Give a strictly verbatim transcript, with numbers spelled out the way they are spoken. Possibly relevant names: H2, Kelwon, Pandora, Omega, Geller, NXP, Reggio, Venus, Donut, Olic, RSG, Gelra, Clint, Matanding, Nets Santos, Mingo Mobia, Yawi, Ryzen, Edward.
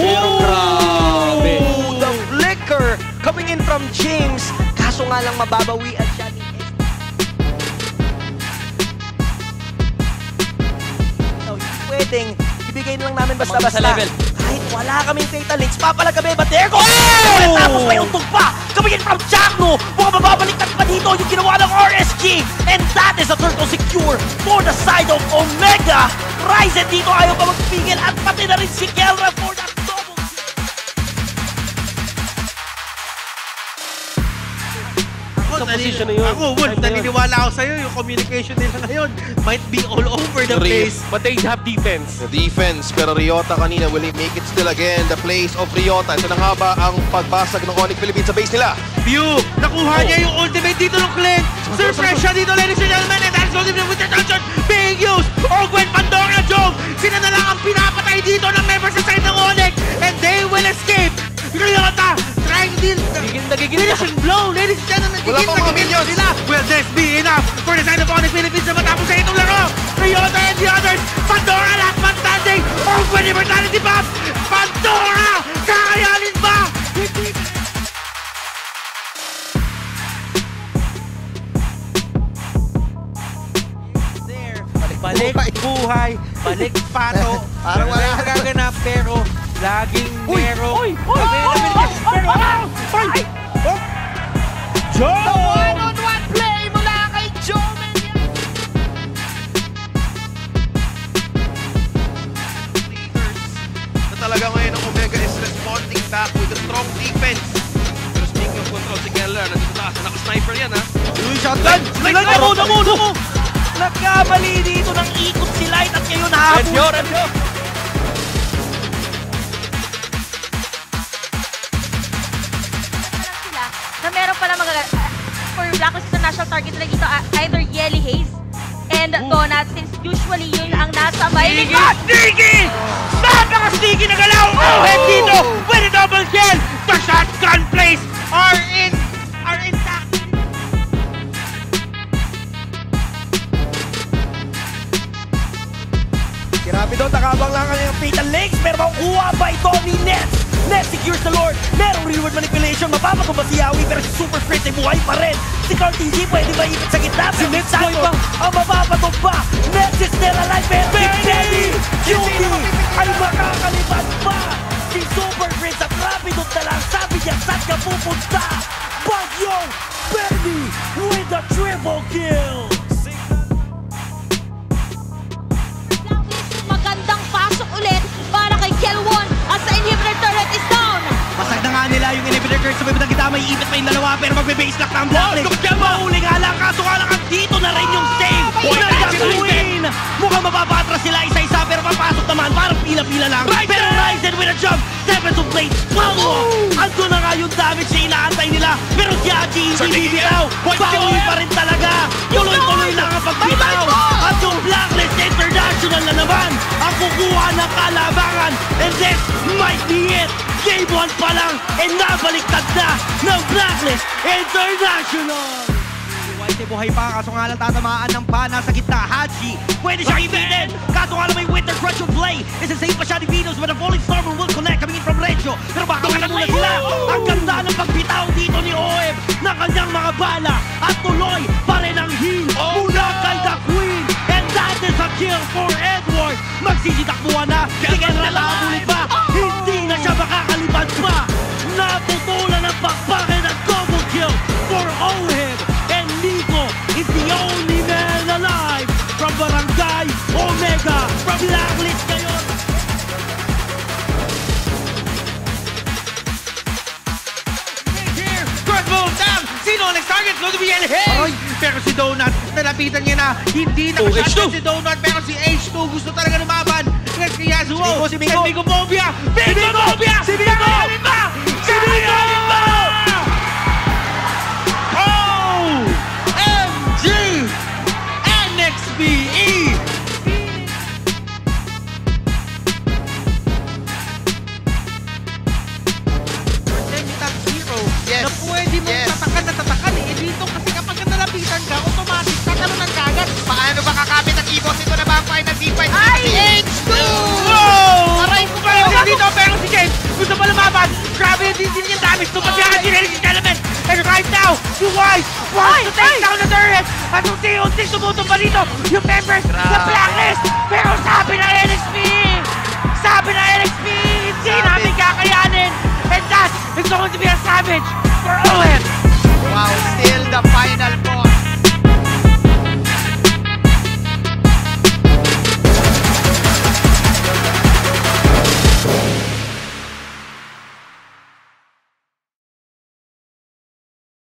Pero grabe. The flicker coming in from James. Kaso nga lang mababawian siya ni H two. So, pwedeng ibigay na lang namin basta-basta. Kahit wala kaming data links, papalag kami. But there goes! Oh! Tapos may untog pa! Coming in from Jackno! Baka mababaliktad pa dito yung ginawa ng R S G! And that is a turtle secure for the side of Omega! Ryzen dito ayaw pa magpigil at pati na rin si Gelra for that double! Ako, position na yun. Ako, Wolf, naniniwala ako sa'yo. Yung communication nila na yun might be all over the place. But they have defense. The defense, pero Ryota kanina will make it still again. The place of Ryota. Ito na nga ba ang pagbasag ng Olic Philippines sa base nila? Pew! Nakuha oh. niya yung ultimate dito ng Clint. Surprise siya dito, ladies and gentlemen. And that's ultimate with the tension being used. Ogwen, Pandora, Jove. Sina na lang ang pinapatay dito ng members sa side ng Olic. And they will escape. Ryota trying this finishing blow, ladies and gentlemen. Wala pa mga minions nila. Will this be enough for the side of Onyx Philippines na matapos sa itong laro? Ryota and the others, Pandora lahat Matanding, Open Immortality Buff, Pandora, kakayanin ba? Balik buhay, balik pato, parang wala kaganap pero laging merong... Uy! Uy! Uy! Joe! The one-on-one play mula kay Joe! Na talaga ngayon ang Omega is responding back with a strong defense. Pero speaking of control, si Geller, nandito taas. Naka-sniper yan, ha? Uy, shotgun! Sniper! Damo! Damo! Damo! Nagkabali dito ng ikot si Light at ngayon habos. Reggio! Reggio! Target nila dito either Yelly Haze and Donut since usually yun ang nasa may likod. Sneaky! Napaka-sneaky na galaw! Oh, head dito with a double kill! The shotgun plays are in... are intact! Grabe doon, nakabang lang ang fatal legs pero makuha ba ito ni Ness? Ness secures the Lord! Merong reward manipulation, mapapagumba si Yawi pero si Super Friends ay buhay pa rin! Si Carl T G pwede ba ikot sa gitna? Si Nets Santos ang mapapatog ba? Nets is still alive pero si Teddy! Q B ay makakalipad pa! Si Super Friends at Rapidot na lang sabi niya saan ka pupunta! Bagyong Benny with a triple kill! Magandang pasok ulit para kay Kelwon at sa inhibitor turret is down! Pasag na nga nila yung inhibitor curse, sabay mo na kita, may ipit pa yung dalawa, pero magbe-base lock na ang Blacklick. Mahuli nga lang, kaso nga lang at dito na rin yung save. Unang gagawin! Mukhang mapapatras sila isa-isa, pero papasok naman, parang pila-pila lang. Pero Ryzen with a jump, sevens of blades, wow! Ando na nga yung damage na inaantay nila, pero si Aji hindi bibitaw. Bawi pa rin talaga, tuloy-tuloy lang ang pagbitaw. At yung Blacklist International na naman, ang kukuha ng kalabangan, and this might be it! Game one pa lang, e nabaliktad na ng Blacklist International! White ay buhay pa, kaso nga lang tatamaan ng pana sa gitna. Haji, pwede siyang ibitin! Kaso nga lang may Winter Crutch on play! Isasave pa siya ni Venus, but a falling stormer will connect coming in from Reggio. Pero baka wala muna sila! Ang ganda ng pagbitaw dito ni O E M ng kanyang mga bala! At tuloy pa rin ang heel mula kay The Queen! And that is a kill for Edward! Magsisitakbuhan na! Sige na lang ulit ba? Hindi na siya baka! Pa, naputulan ang bakbakin at double kill for O H I M, and Nico is the only man alive from Barangay Omega, from Blacklist ngayon. Here, first move down, sino ang next target? No, to be L H! Pero si Donut, nalapitan niya na, hindi na masyadon si Donut, pero si H two gusto talaga lumaban. Let's see Yazuo! Si Mingo! Si Mingo Mobia! Mingo Mobia! Si Mingo! Kakayanin ba? Si Mingo! O M G! N X P! Pretend it's zero na pwede mong tatakan na tatakan eh. Dito kasi kapag nalapitan ka, automatic na ka nun ang kagat. Paano ba kakapit ang ibos? Ito na ba ang final D five? Ay! H two! Wow! Aray ko pa lang dito pero si James damage to Pasiaga, ladies and gentlemen. And right now, U I wants to take down the turret. At unti-unti tumutumba dito yung members sa Blacklist. Pero sabi na N X P, sabi na N X P, hindi namin kakayanin. And that is going to be a savage for O M. Wow, still the final.